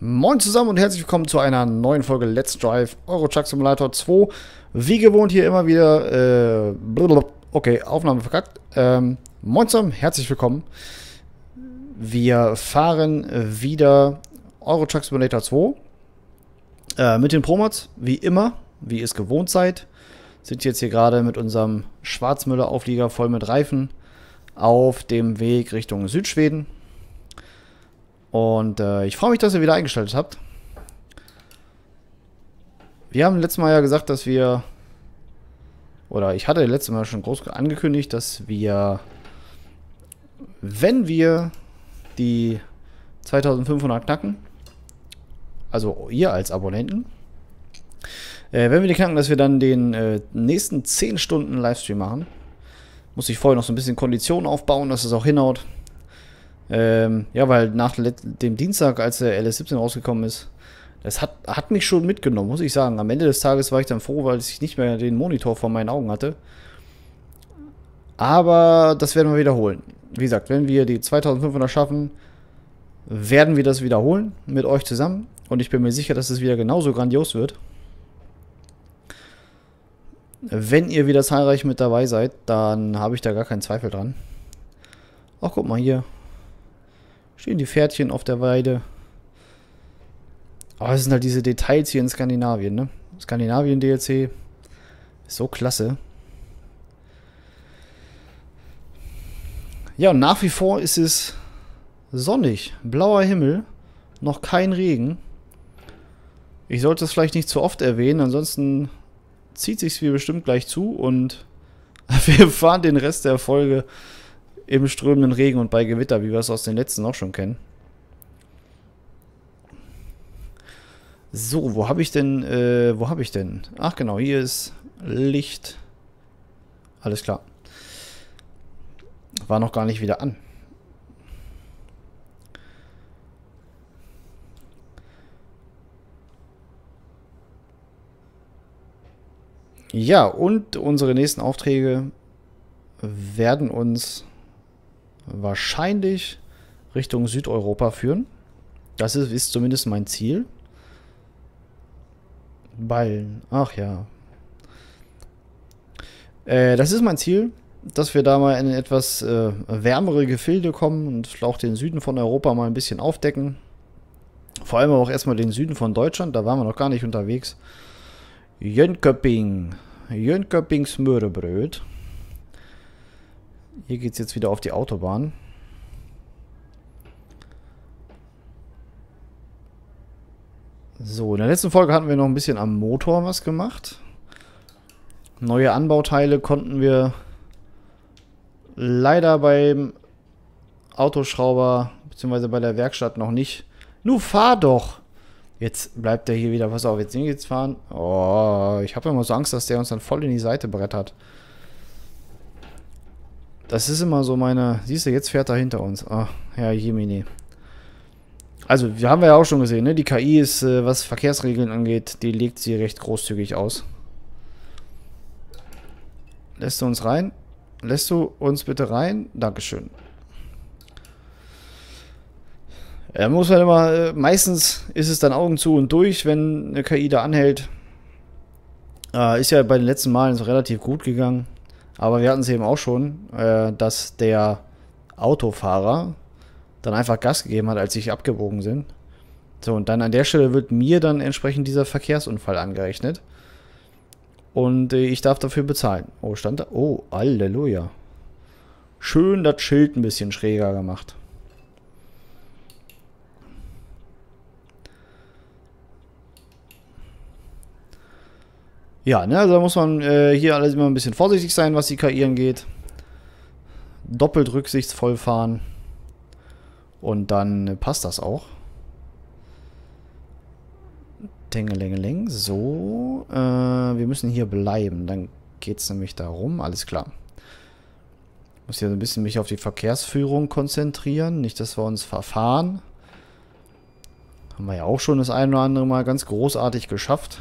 Moin zusammen und herzlich willkommen zu einer neuen Folge Let's Drive Euro Truck Simulator 2. Wie gewohnt hier immer wieder, okay, Aufnahme verkackt. Moin zusammen, herzlich willkommen. Wir fahren wieder Euro Truck Simulator 2 mit den Promods, wie immer, wie ihr es gewohnt seid. Sind jetzt hier gerade mit unserem Schwarzmüller Auflieger voll mit Reifen auf dem Weg Richtung Südschweden. Und ich freue mich, dass ihr wieder eingeschaltet habt. Wir haben letztes Mal ja gesagt, dass wir... Oder ich hatte letztes Mal schon groß angekündigt, dass wir... Wenn wir die 2500 knacken... Also ihr als Abonnenten... wenn wir die knacken, dass wir dann den nächsten 10 Stunden Livestream machen. Muss ich vorher noch so ein bisschen Konditionen aufbauen, dass es auch hinhaut. Ja, weil nach dem Dienstag, als der LS17 rausgekommen ist, das hat mich schon mitgenommen, muss ich sagen. Am Ende des Tages war ich dann froh, weil ich nicht mehr den Monitor vor meinen Augen hatte. Aber das werden wir wiederholen. Wie gesagt, wenn wir die 2500 schaffen, werden wir das wiederholen mit euch zusammen. Und ich bin mir sicher, dass es wieder genauso grandios wird. Wenn ihr wieder zahlreich mit dabei seid, dann habe ich da gar keinen Zweifel dran. Ach, guck mal hier. Stehen die Pferdchen auf der Weide. Aber es sind halt diese Details hier in Skandinavien, ne? Skandinavien-DLC. Ist so klasse. Ja, und nach wie vor ist es sonnig. Blauer Himmel. Noch kein Regen. Ich sollte es vielleicht nicht zu oft erwähnen, ansonsten zieht sich's wie bestimmt gleich zu und wir fahren den Rest der Folge im strömenden Regen und bei Gewitter, wie wir es aus den letzten auch schon kennen. So, wo habe ich denn, Ach genau, hier ist Licht. Alles klar. War noch gar nicht wieder an. Ja, und unsere nächsten Aufträge werden uns wahrscheinlich Richtung Südeuropa führen. Das ist zumindest mein Ziel. Ballen. Ach ja. Das ist mein Ziel, dass wir da mal in etwas wärmere Gefilde kommen und auch den Süden von Europa mal ein bisschen aufdecken. Vor allem auch erstmal den Süden von Deutschland. Da waren wir noch gar nicht unterwegs. Jönköping. Jönköpings Mörebröd. Hier geht es jetzt wieder auf die Autobahn. So, in der letzten Folge hatten wir noch ein bisschen am Motor was gemacht. Neue Anbauteile konnten wir leider beim Autoschrauber bzw. bei der Werkstatt noch nicht. Nu, fahr doch! Jetzt bleibt der hier wieder. Pass auf, jetzt nicht jetzt fahren. Oh, ich habe immer so Angst, dass der uns dann voll in die Seite brettert. Das ist immer so meine... Siehst du, jetzt fährt er hinter uns. Ach, Herr Jemini. Also, wir haben ja auch schon gesehen, ne? Die KI ist, was Verkehrsregeln angeht, die legt sie recht großzügig aus. Lässt du uns rein? Lässt du uns bitte rein? Dankeschön. Da muss man immer... meistens ist es dann Augen zu und durch, wenn eine KI da anhält. Ist ja bei den letzten Malen so relativ gut gegangen. Aber wir hatten es eben auch schon, dass der Autofahrer dann einfach Gas gegeben hat, als sie abgebogen sind. So, und dann an der Stelle wird mir dann entsprechend dieser Verkehrsunfall angerechnet. Und ich darf dafür bezahlen. Oh, stand da? Oh, Halleluja. Schön das Schild ein bisschen schräger gemacht. Ja, ne, also da muss man hier alles immer ein bisschen vorsichtig sein, was die KI angeht. Doppelt rücksichtsvoll fahren. Und dann passt das auch. Tingelingeling. So. Wir müssen hier bleiben. Dann geht es nämlich darum. Alles klar. Ich muss hier so ein bisschen mich auf die Verkehrsführung konzentrieren. Nicht, dass wir uns verfahren. Haben wir ja auch schon das ein oder andere Mal ganz großartig geschafft.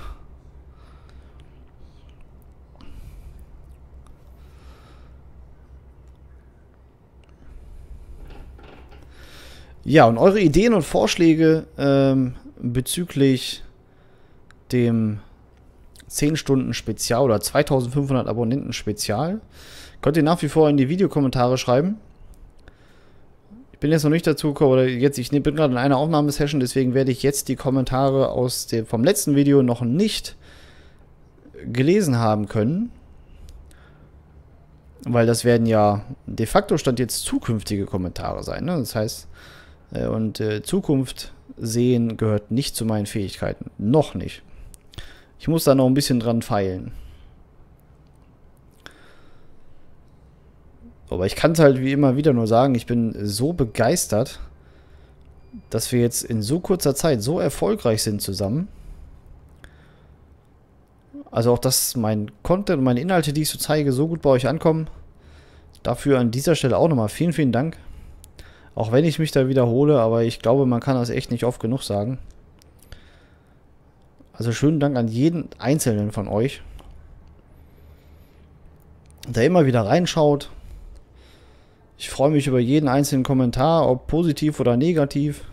Ja, und eure Ideen und Vorschläge bezüglich dem 10-Stunden-Spezial oder 2500 Abonnenten-Spezial. Könnt ihr nach wie vor in die Videokommentare schreiben. Ich bin jetzt noch nicht dazu gekommen, oder jetzt, ich bin gerade in einer Aufnahmesession, deswegen werde ich jetzt die Kommentare aus dem, vom letzten Video noch nicht gelesen haben können. Weil das werden ja de facto stand jetzt zukünftige Kommentare sein, ne? Das heißt, Zukunft sehen gehört nicht zu meinen Fähigkeiten. Noch nicht. Ich muss da noch ein bisschen dran feilen. Aber ich kann es halt wie immer wieder nur sagen, ich bin so begeistert, dass wir jetzt in so kurzer Zeit so erfolgreich sind zusammen. Also auch, dass mein Content, meine Inhalte, die ich so zeige, so gut bei euch ankommen. Dafür an dieser Stelle auch nochmal vielen, vielen Dank. Auch wenn ich mich da wiederhole, aber ich glaube, man kann das echt nicht oft genug sagen. Also schönen Dank an jeden Einzelnen von euch, der immer wieder reinschaut. Ich freue mich über jeden einzelnen Kommentar, ob positiv oder negativ.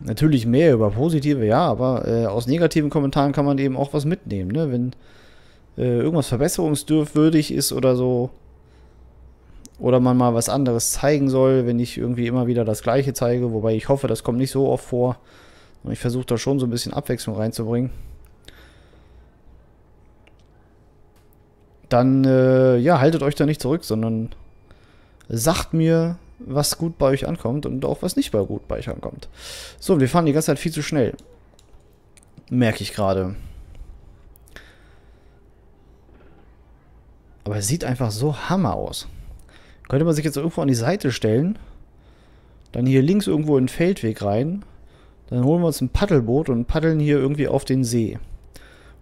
Natürlich mehr über positive, ja, aber aus negativen Kommentaren kann man eben auch was mitnehmen, ne? Wenn irgendwas verbesserungswürdig ist oder so, oder man mal was anderes zeigen soll, wenn ich irgendwie immer wieder das Gleiche zeige, wobei ich hoffe, das kommt nicht so oft vor. Und ich versuche da schon so ein bisschen Abwechslung reinzubringen. Dann, ja, haltet euch da nicht zurück, sondern sagt mir, was gut bei euch ankommt und auch was nicht bei gut bei euch ankommt. So, wir fahren die ganze Zeit viel zu schnell. Merke ich gerade. Aber es sieht einfach so hammer aus. Könnte man sich jetzt irgendwo an die Seite stellen, dann hier links irgendwo in den Feldweg rein, dann holen wir uns ein Paddelboot und paddeln hier irgendwie auf den See.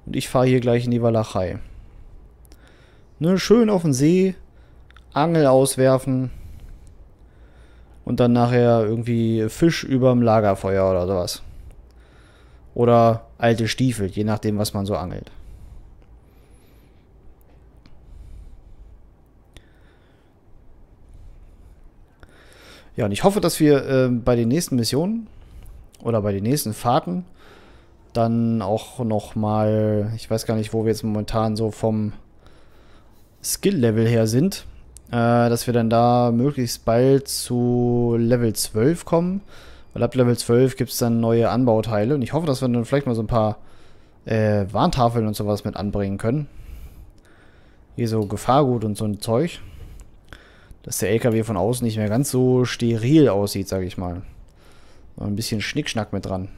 Und ich fahre hier gleich in die Walachei. Ne, schön auf den See, Angel auswerfen und dann nachher irgendwie Fisch überm Lagerfeuer oder sowas. Oder alte Stiefel, je nachdem, was man so angelt. Ja, und ich hoffe, dass wir bei den nächsten Missionen oder bei den nächsten Fahrten dann auch nochmal, ich weiß gar nicht, wo wir jetzt momentan so vom Skill-Level her sind, dass wir dann da möglichst bald zu Level 12 kommen, weil ab Level 12 gibt es dann neue Anbauteile und ich hoffe, dass wir dann vielleicht mal so ein paar Warntafeln und sowas mit anbringen können. Hier so Gefahrgut und so ein Zeug. Dass der LKW von außen nicht mehr ganz so steril aussieht, sage ich mal. Ein bisschen Schnickschnack mit dran.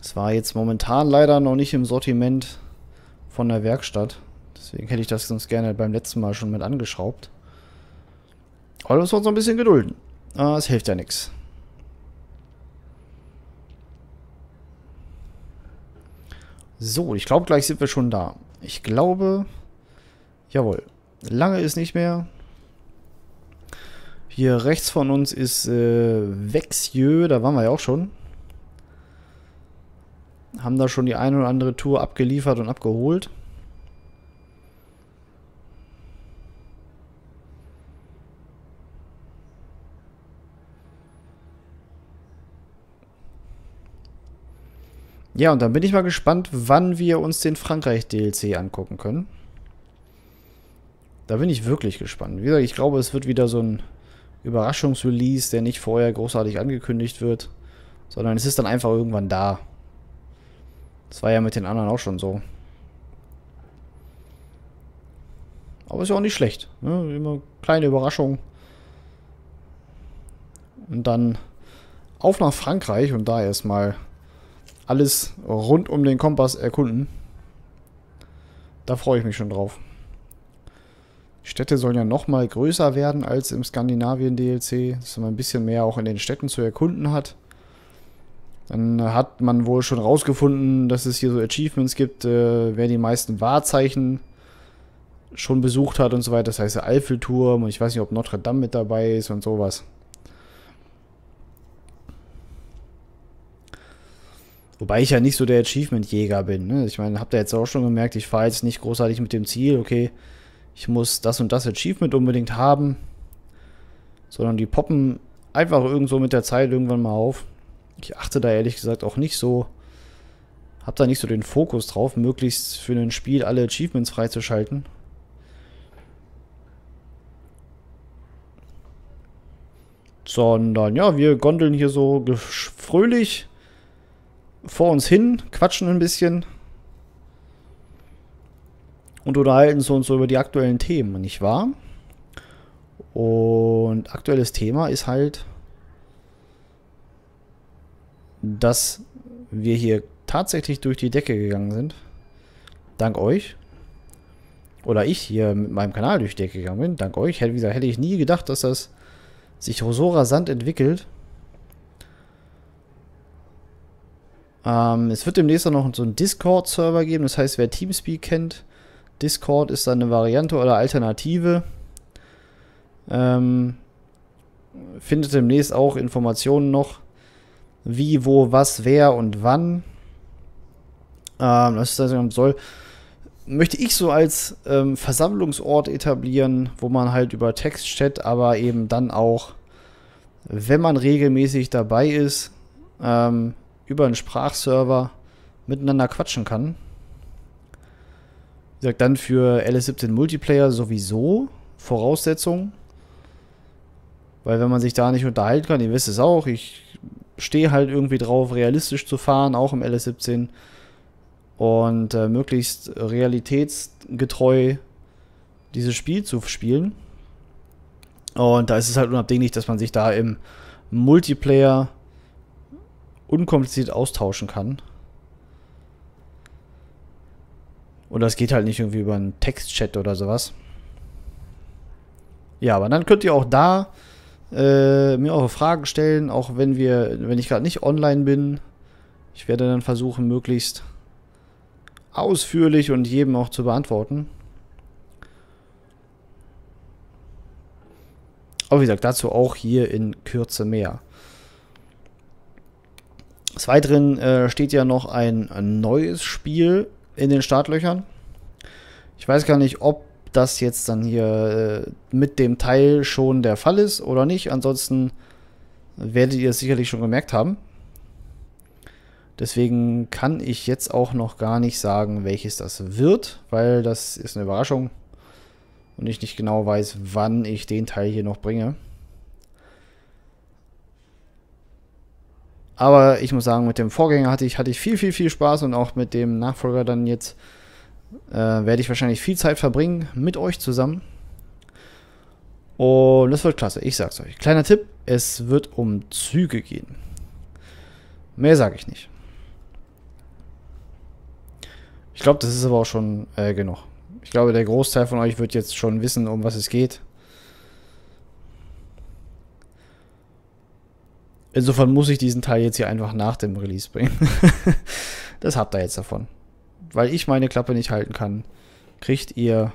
Das war jetzt momentan leider noch nicht im Sortiment von der Werkstatt. Deswegen hätte ich das sonst gerne beim letzten Mal schon mit angeschraubt. Aber müssen wir uns noch ein bisschen gedulden. Es hilft ja nichts. So, ich glaube, gleich sind wir schon da. Ich glaube, jawohl. Lange ist nicht mehr. Hier rechts von uns ist Vexjö, da waren wir ja auch schon. Haben da schon die eine oder andere Tour abgeliefert und abgeholt. Ja, und dann bin ich mal gespannt, wann wir uns den Frankreich-DLC angucken können. Da bin ich wirklich gespannt. Wie gesagt, ich glaube, es wird wieder so ein Überraschungsrelease, der nicht vorher großartig angekündigt wird, sondern es ist dann einfach irgendwann da. Das war ja mit den anderen auch schon so. Aber ist ja auch nicht schlecht, ne? Immer kleine Überraschung. Und dann auf nach Frankreich und da erstmal alles rund um den Kompass erkunden. Da freue ich mich schon drauf. Städte sollen ja nochmal größer werden als im Skandinavien-DLC, dass man ein bisschen mehr auch in den Städten zu erkunden hat. Dann hat man wohl schon rausgefunden, dass es hier so Achievements gibt, wer die meisten Wahrzeichen schon besucht hat und so weiter. Das heißt der Eiffelturm und ich weiß nicht, ob Notre Dame mit dabei ist und sowas. Wobei ich ja nicht so der Achievement-Jäger bin, ne? Ich meine, habt ihr jetzt auch schon gemerkt, ich fahre jetzt nicht großartig mit dem Ziel, okay, ich muss das und das Achievement unbedingt haben, sondern die poppen einfach irgendwo mit der Zeit irgendwann mal auf. Ich achte da ehrlich gesagt auch nicht so, hab da nicht so den Fokus drauf, möglichst für ein Spiel alle Achievements freizuschalten. Sondern, ja, wir gondeln hier so fröhlich vor uns hin, quatschen ein bisschen und unterhalten uns so über die aktuellen Themen, nicht wahr? Und aktuelles Thema ist halt, dass wir hier tatsächlich durch die Decke gegangen sind. Dank euch. Oder ich hier mit meinem Kanal durch die Decke gegangen bin. Dank euch. Wie gesagt, hätte ich nie gedacht, dass das sich so rasant entwickelt. Es wird demnächst auch noch so einen Discord-Server geben. Das heißt, wer Teamspeak kennt, Discord ist dann eine Variante oder Alternative. Findet demnächst auch Informationen noch, wie, wo, was, wer und wann. Das soll, möchte ich so als Versammlungsort etablieren, wo man halt über Text, Chat, aber eben dann auch, wenn man regelmäßig dabei ist, über einen Sprachserver miteinander quatschen kann. Wie gesagt, dann für LS17 Multiplayer sowieso Voraussetzung, weil wenn man sich da nicht unterhalten kann, ihr wisst es auch, ich stehe halt irgendwie drauf, realistisch zu fahren, auch im LS17, und möglichst realitätsgetreu dieses Spiel zu spielen. Und da ist es halt unabdinglich, dass man sich da im Multiplayer unkompliziert austauschen kann. Und das geht halt nicht irgendwie über einen Textchat oder sowas. Ja, aber dann könnt ihr auch da mir eure Fragen stellen, auch wenn ich gerade nicht online bin. Ich werde dann versuchen, möglichst ausführlich und jedem auch zu beantworten. Aber wie gesagt, dazu auch hier in Kürze mehr. Des Weiteren steht ja noch ein neues Spiel in den Startlöchern. Ich weiß gar nicht, ob das jetzt dann hier mit dem Teil schon der Fall ist oder nicht. Ansonsten werdet ihr es sicherlich schon gemerkt haben. Deswegen kann ich jetzt auch noch gar nicht sagen, welches das wird, weil das ist eine Überraschung und ich nicht genau weiß, wann ich den Teil hier noch bringe. Aber ich muss sagen, mit dem Vorgänger hatte ich viel Spaß, und auch mit dem Nachfolger dann jetzt werde ich wahrscheinlich viel Zeit verbringen mit euch zusammen. Und das wird klasse, ich sag's euch. Kleiner Tipp, es wird um Züge gehen. Mehr sage ich nicht. Ich glaube, das ist aber auch schon genug. Ich glaube, der Großteil von euch wird jetzt schon wissen, um was es geht. Insofern muss ich diesen Teil jetzt hier einfach nach dem Release bringen. Das habt ihr jetzt davon. Weil ich meine Klappe nicht halten kann, kriegt ihr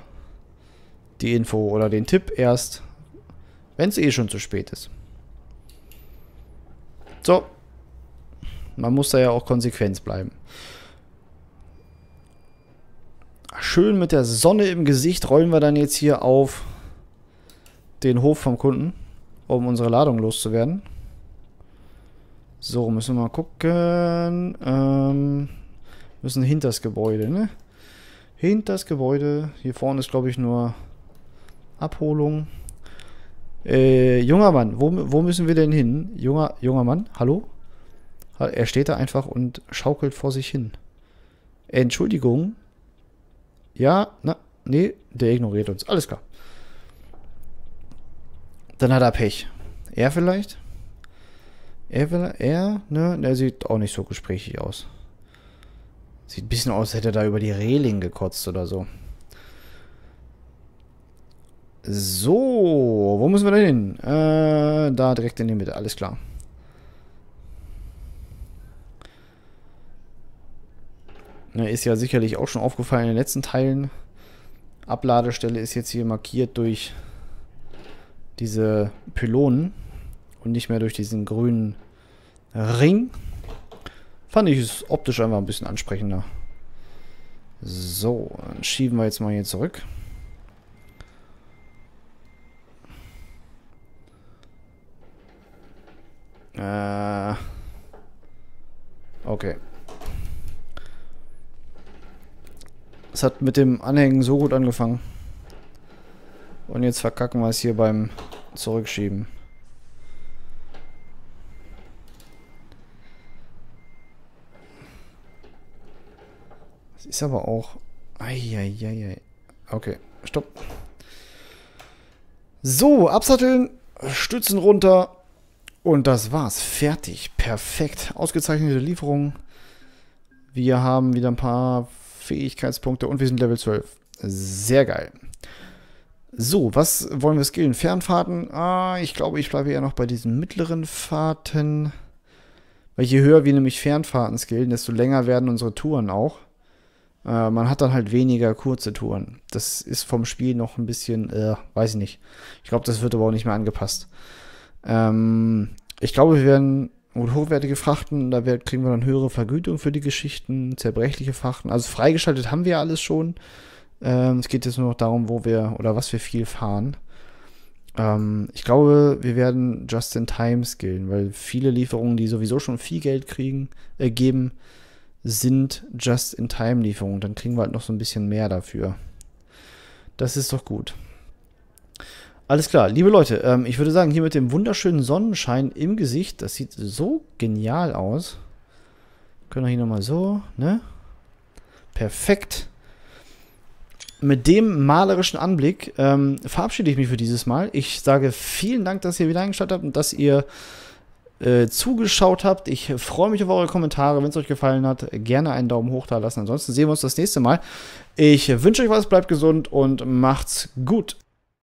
die Info oder den Tipp erst, wenn es eh schon zu spät ist. So. Man muss da ja auch konsequent bleiben. Schön mit der Sonne im Gesicht rollen wir dann jetzt hier auf den Hof vom Kunden, um unsere Ladung loszuwerden. So, müssen wir mal gucken. Müssen hinters Gebäude, ne? Hinters Gebäude. Hier vorne ist, glaube ich, nur Abholung. Junger Mann, wo müssen wir denn hin? Junger Mann, hallo? Er steht da einfach und schaukelt vor sich hin. Entschuldigung. Ja, na, nee, der ignoriert uns. Alles klar. Dann hat er Pech. Er vielleicht? Ne, der sieht auch nicht so gesprächig aus. Sieht ein bisschen aus, als hätte er da über die Reling gekotzt oder so. So, wo müssen wir denn hin? Da direkt in die Mitte, alles klar. Ne, ist ja sicherlich auch schon aufgefallen in den letzten Teilen. Abladestelle ist jetzt hier markiert durch diese Pylonen und nicht mehr durch diesen grünen Ring. Fand ich es optisch einfach ein bisschen ansprechender. So, dann schieben wir jetzt mal hier zurück. Okay. Es hat mit dem Anhängen so gut angefangen. Und jetzt verkacken wir es hier beim Zurückschieben. Das ist aber auch... Eieiei. Okay, stopp. So, absatteln, Stützen runter. Und das war's. Fertig. Perfekt. Ausgezeichnete Lieferung. Wir haben wieder ein paar Fähigkeitspunkte und wir sind Level 12. Sehr geil. So, was wollen wir skillen? Fernfahrten. Ah, ich glaube, ich bleibe ja noch bei diesen mittleren Fahrten. Weil je höher wir nämlich Fernfahrten skillen, desto länger werden unsere Touren auch. Man hat dann halt weniger kurze Touren. Das ist vom Spiel noch ein bisschen, weiß ich nicht. Ich glaube, das wird aber auch nicht mehr angepasst. Ich glaube, wir werden hochwertige Frachten, da kriegen wir dann höhere Vergütung für die Geschichten, zerbrechliche Frachten. Also freigeschaltet haben wir alles schon. Es geht jetzt nur noch darum, wo wir oder was wir viel fahren. Ich glaube, wir werden Just-in-Time skillen, weil viele Lieferungen, die sowieso schon viel Geld kriegen, geben, sind Just-in-Time-Lieferungen. Dann kriegen wir halt noch so ein bisschen mehr dafür. Das ist doch gut. Alles klar, liebe Leute, ich würde sagen, hier mit dem wunderschönen Sonnenschein im Gesicht, das sieht so genial aus. Können wir hier nochmal so, ne? Perfekt. Mit dem malerischen Anblick verabschiede ich mich für dieses Mal. Ich sage vielen Dank, dass ihr wieder eingeschaltet habt und dass ihr zugeschaut habt. Ich freue mich auf eure Kommentare. Wenn es euch gefallen hat, gerne einen Daumen hoch da lassen. Ansonsten sehen wir uns das nächste Mal. Ich wünsche euch was, bleibt gesund und macht's gut.